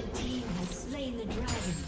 Red team has slain the dragon.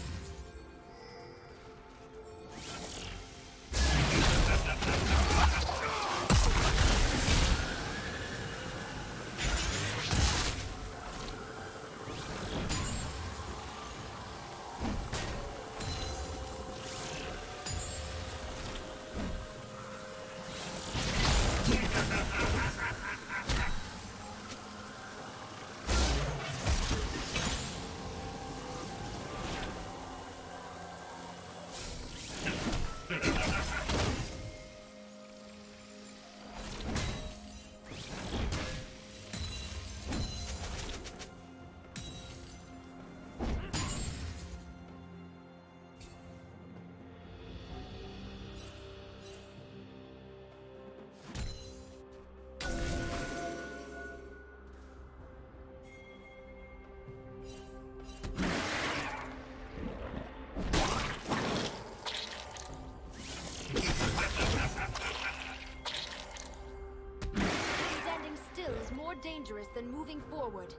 Dangerous than moving forward.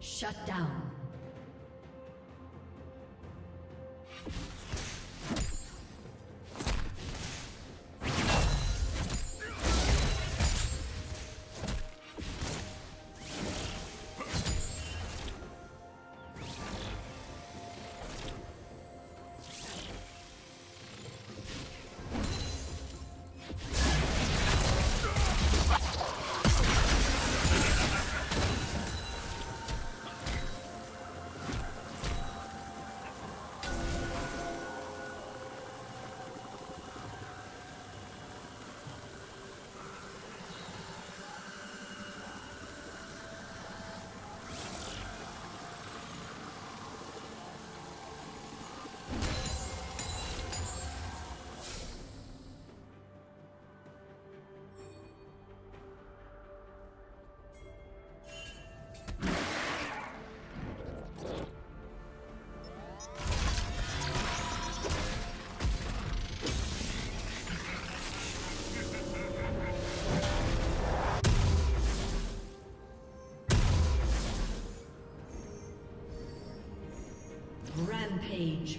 Shut down. Rampage.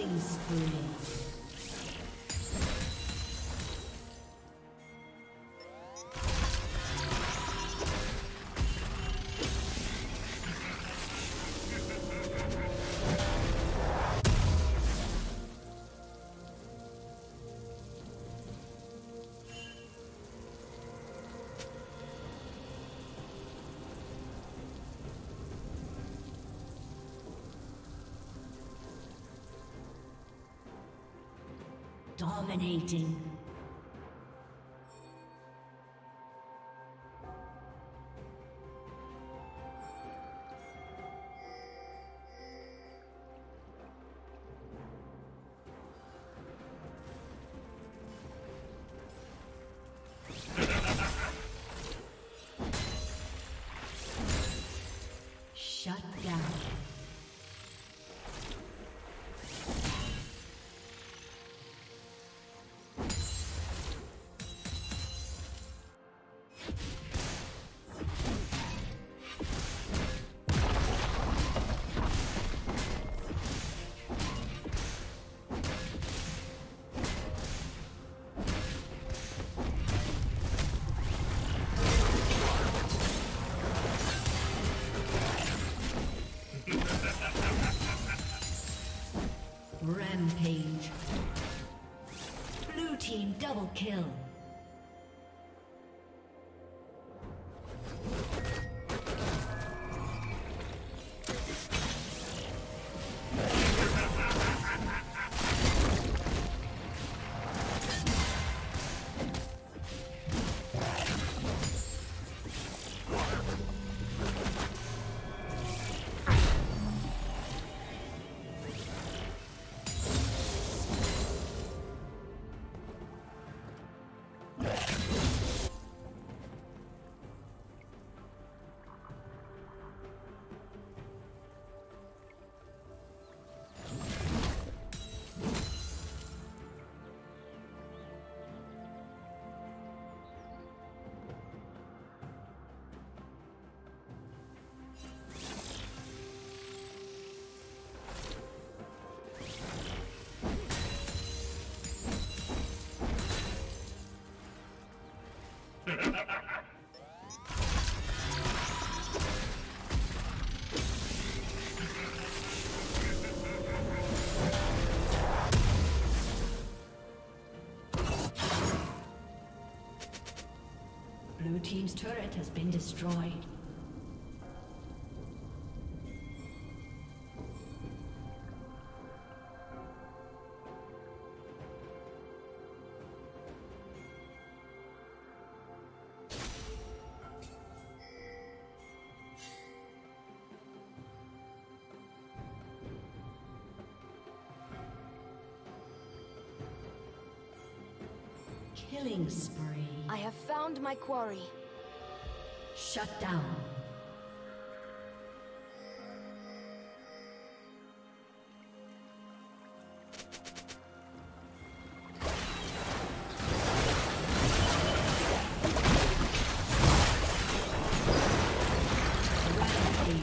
Killing spree. Dominating. Shut down. Rampage. Blue team double kill. Blue team's turret has been destroyed. Killing spree. I have found my quarry. Shut down. Rampage.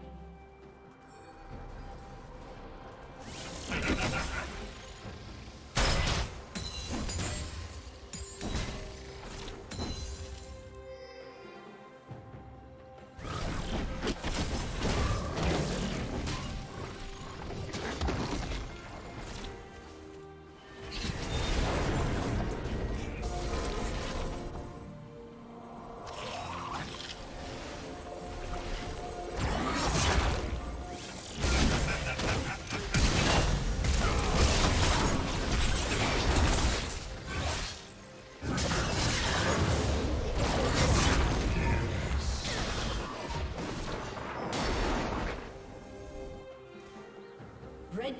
Red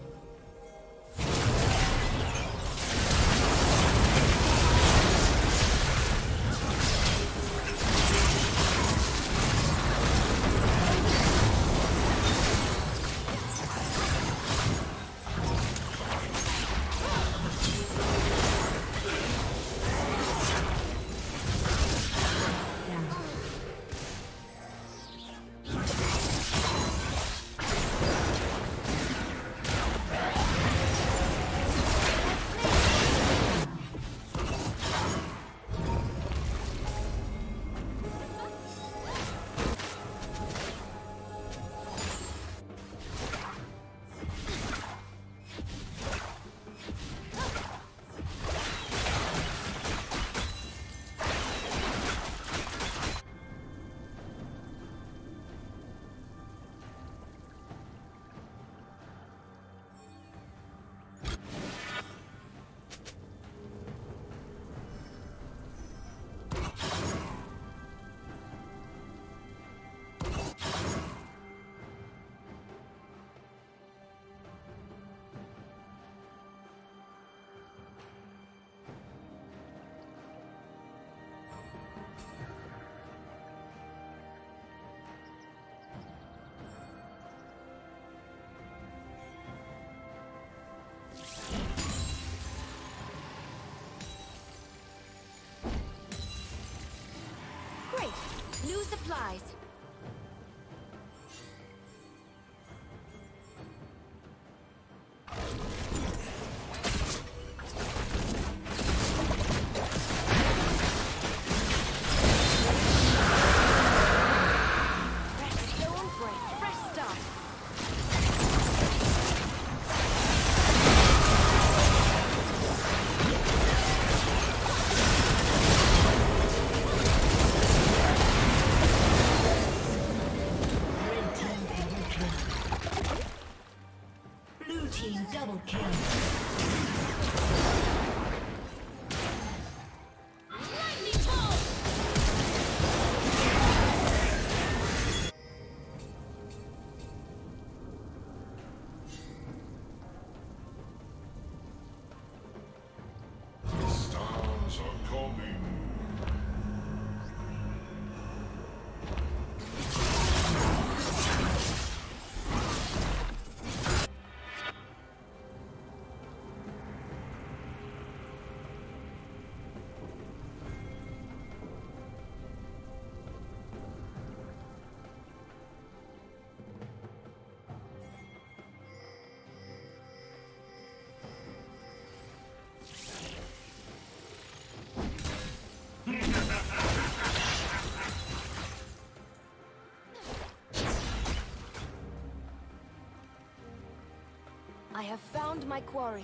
New supplies. I have found my quarry.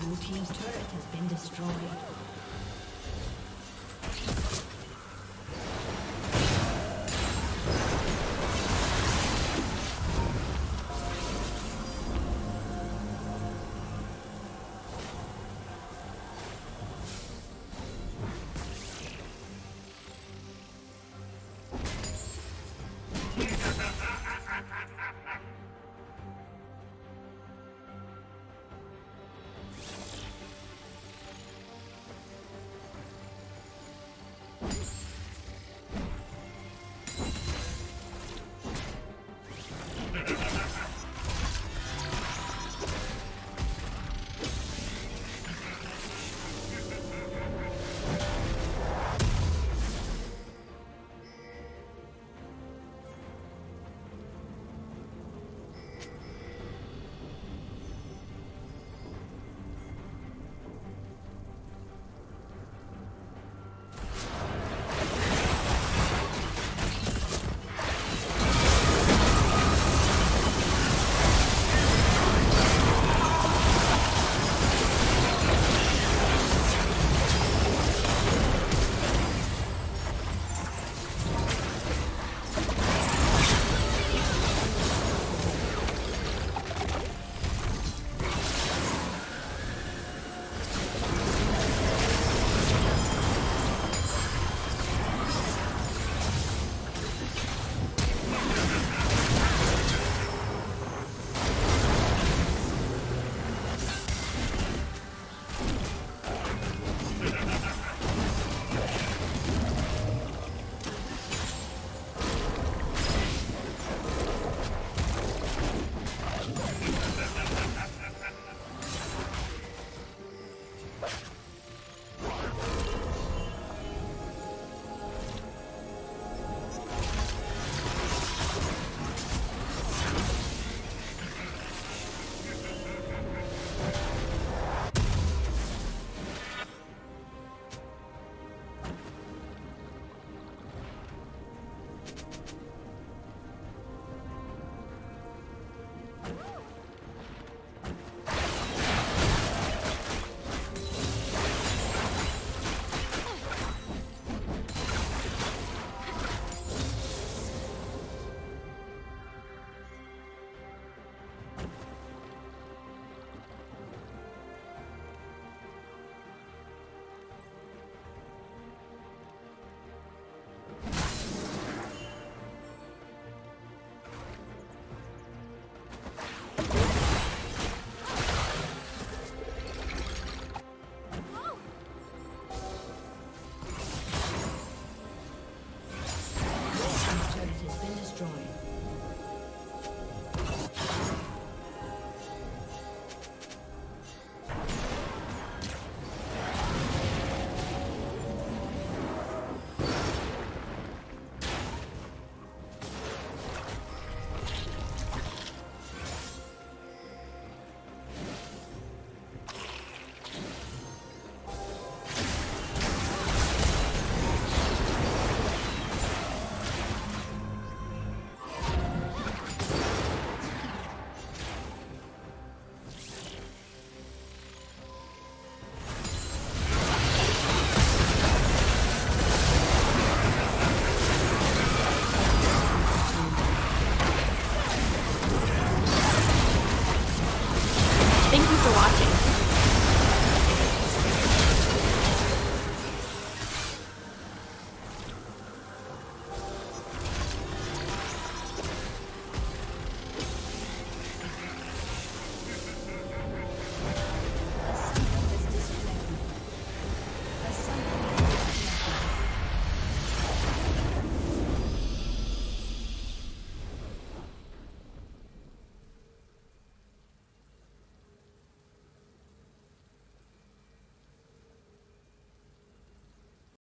Blue Team's turret has been destroyed.